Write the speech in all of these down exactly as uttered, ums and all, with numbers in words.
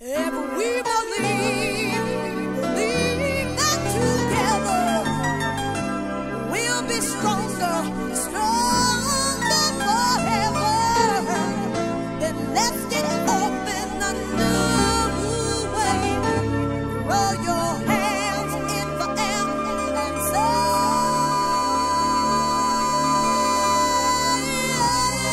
Ever we believe, believe that together we'll be stronger, stronger forever. Then let's get open a new way. Throw your hands in the air and say, yeah, yeah.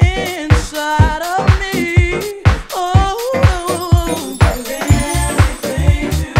Inside of me, oh, everything to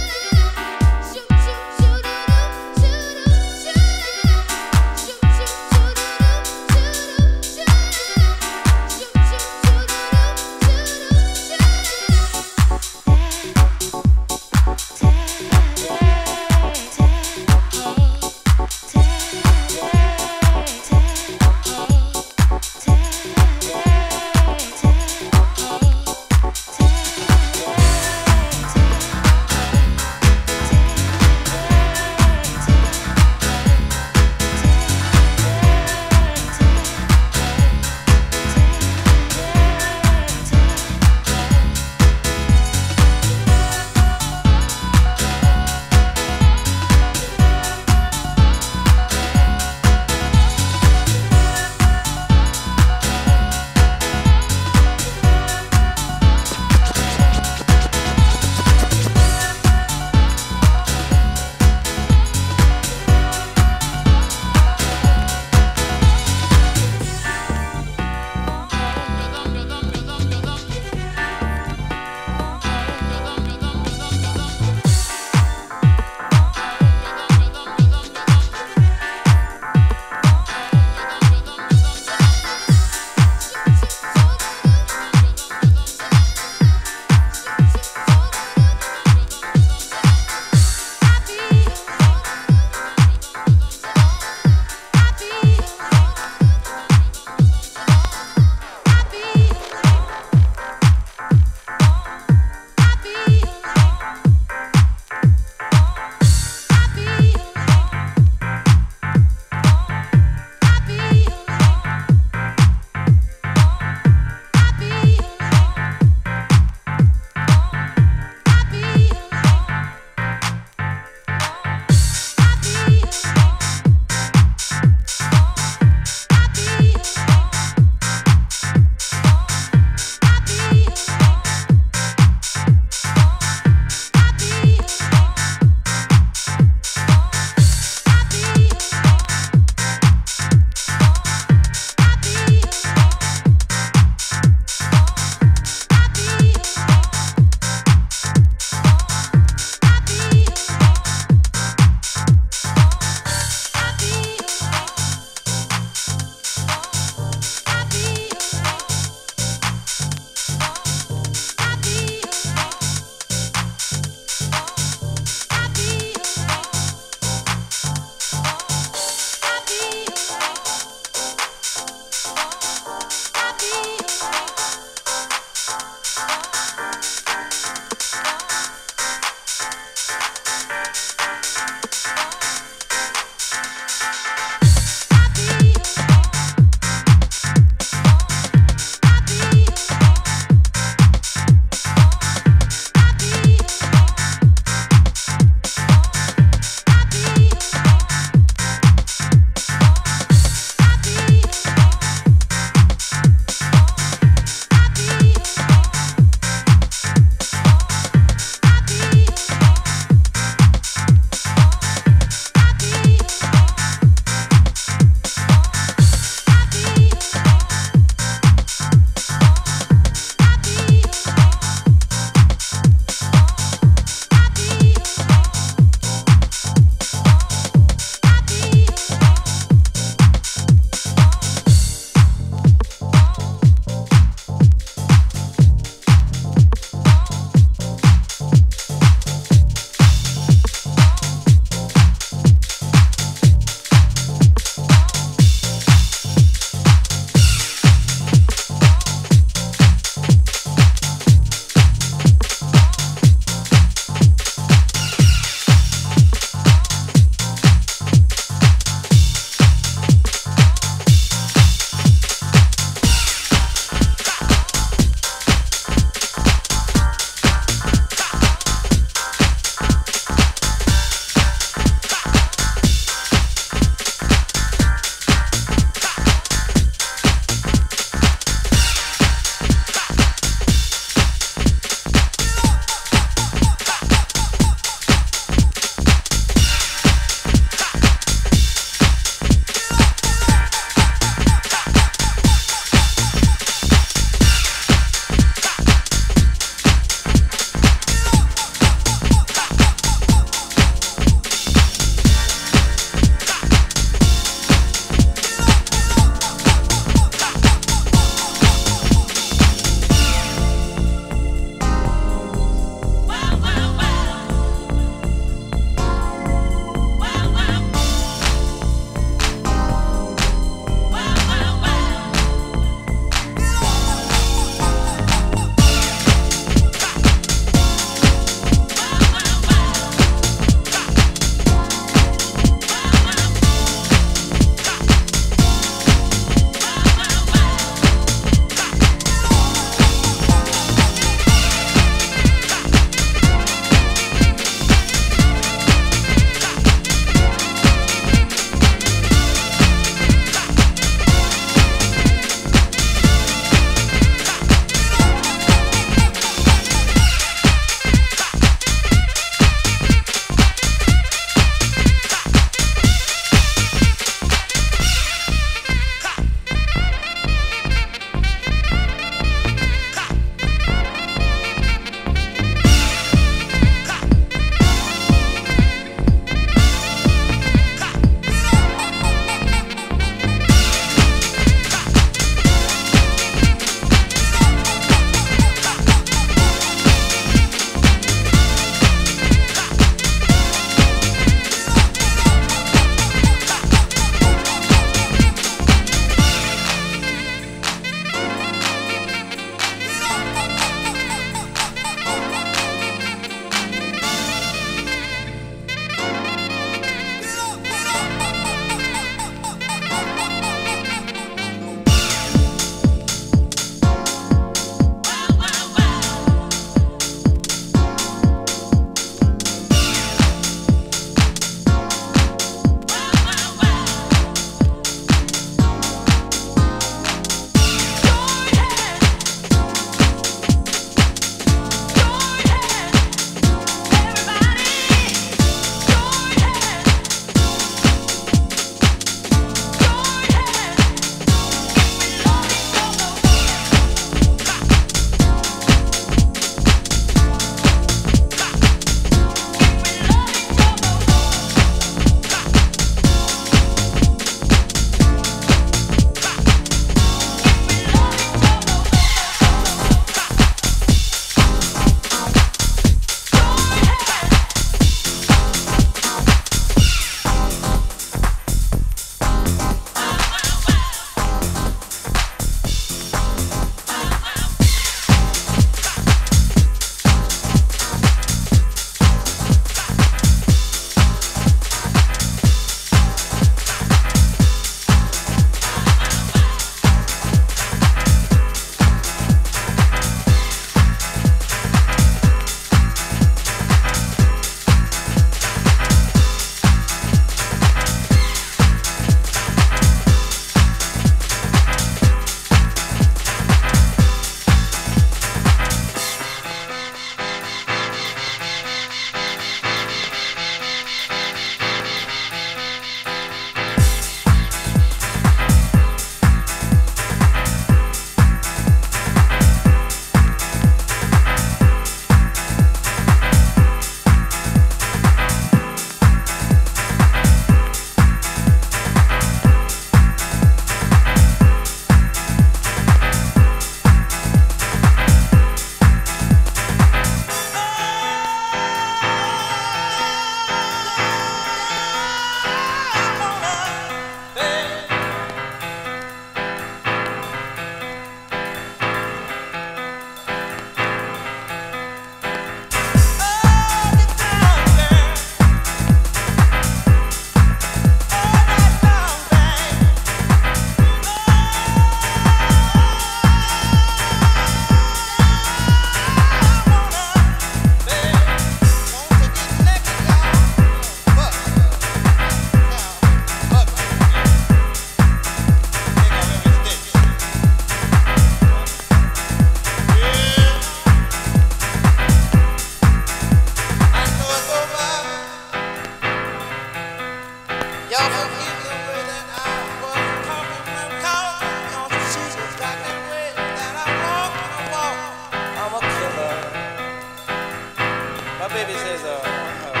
baby says, uh, uh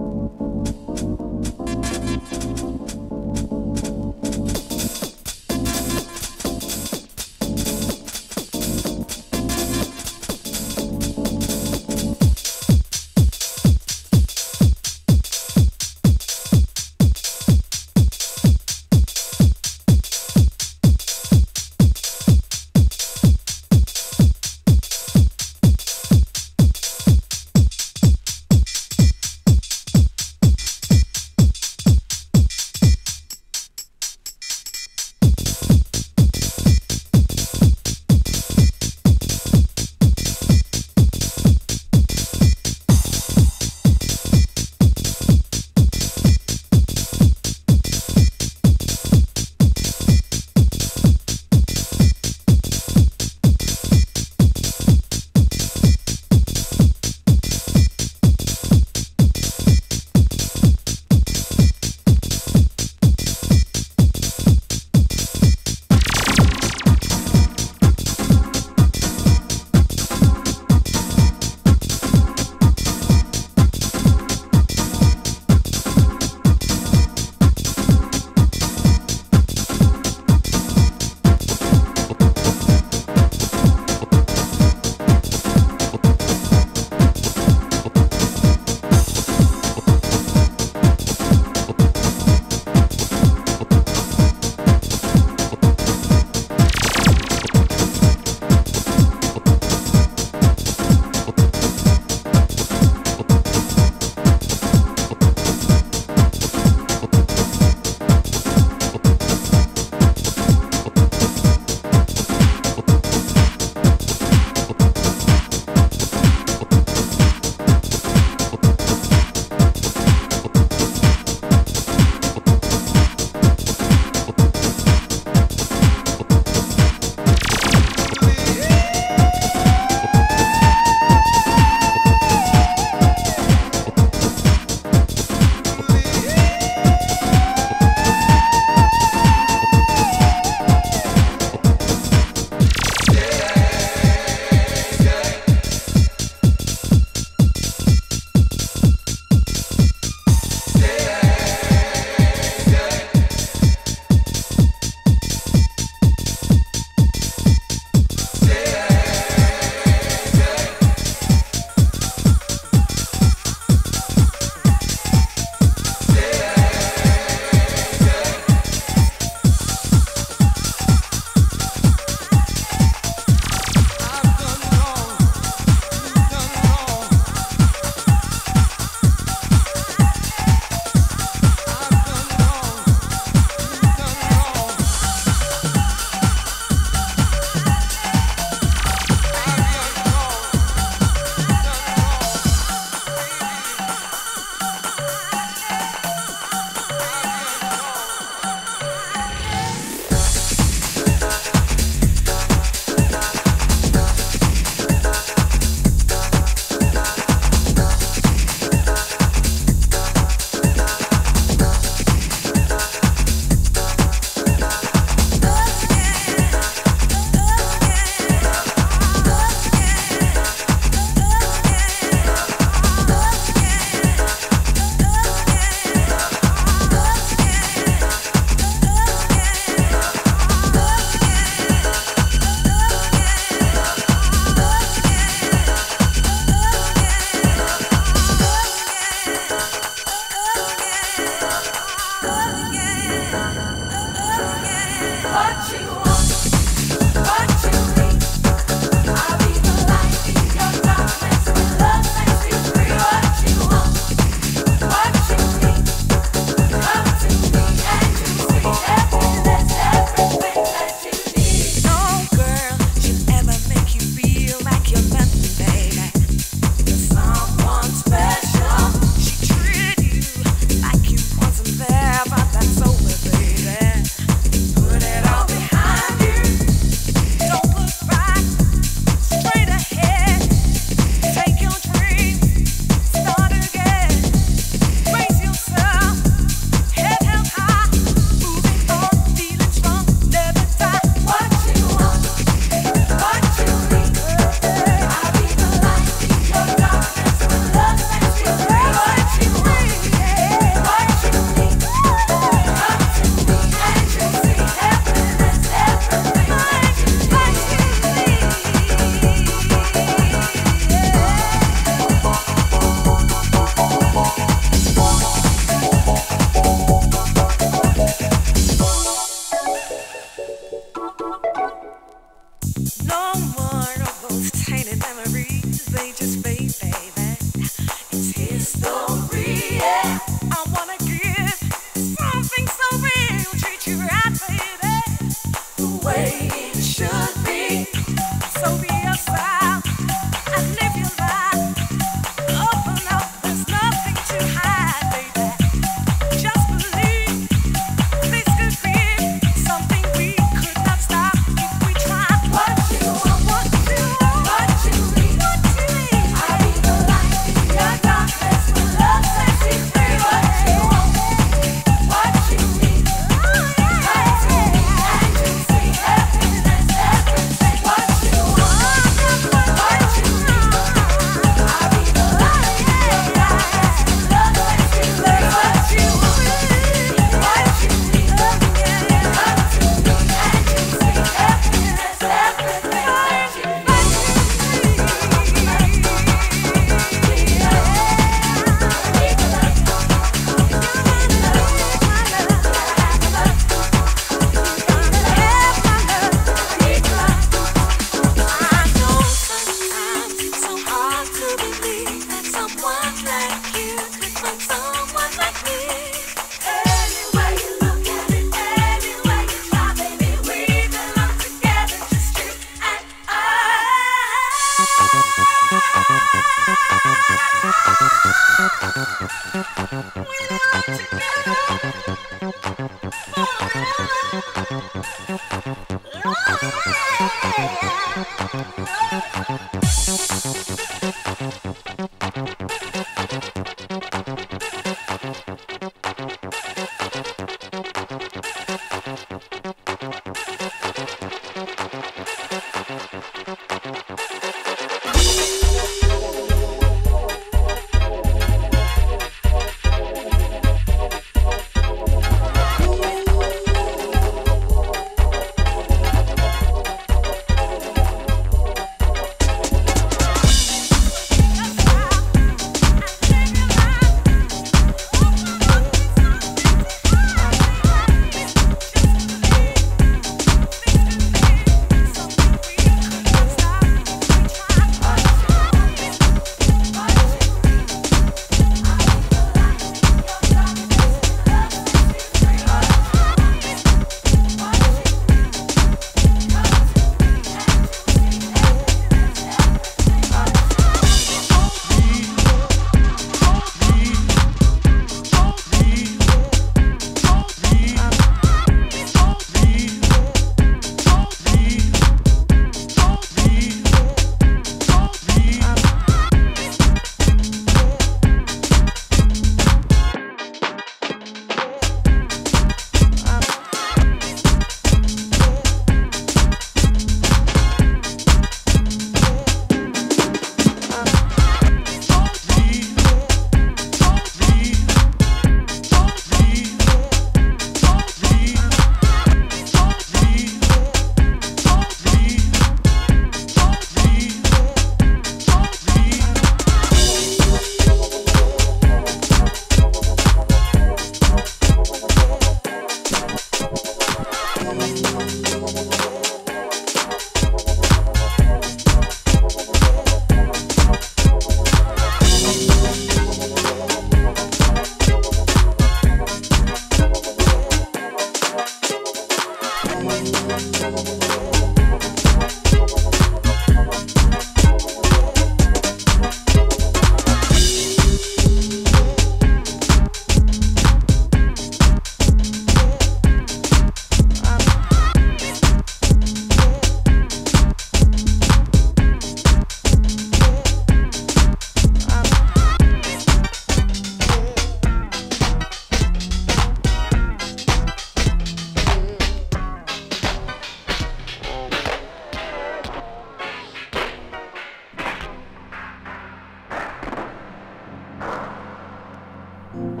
We'll be right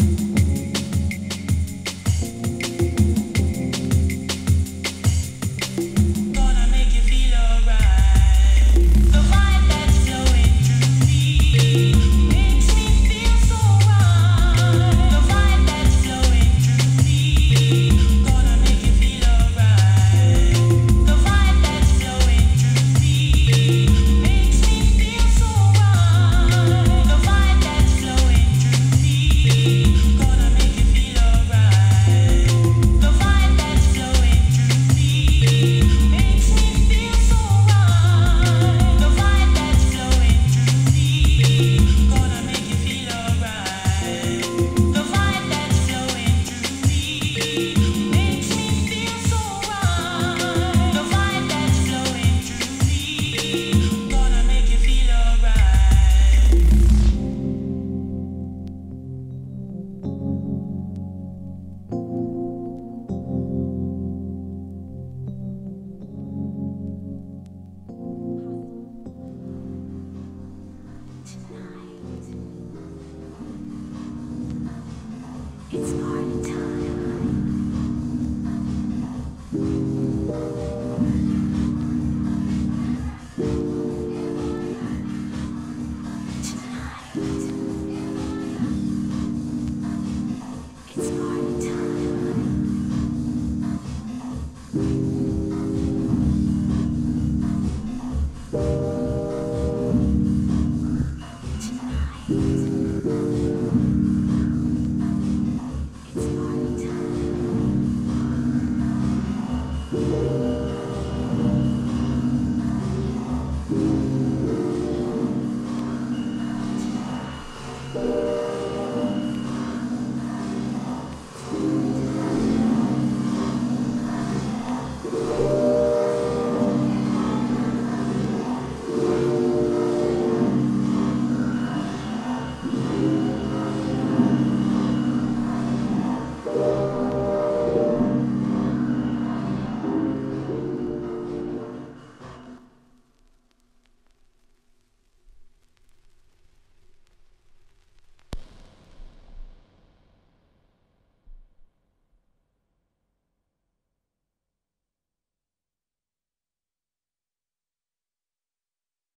back.